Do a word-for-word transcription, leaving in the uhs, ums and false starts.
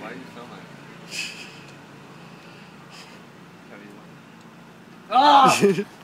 Why do you film it? How do you want it? Ah!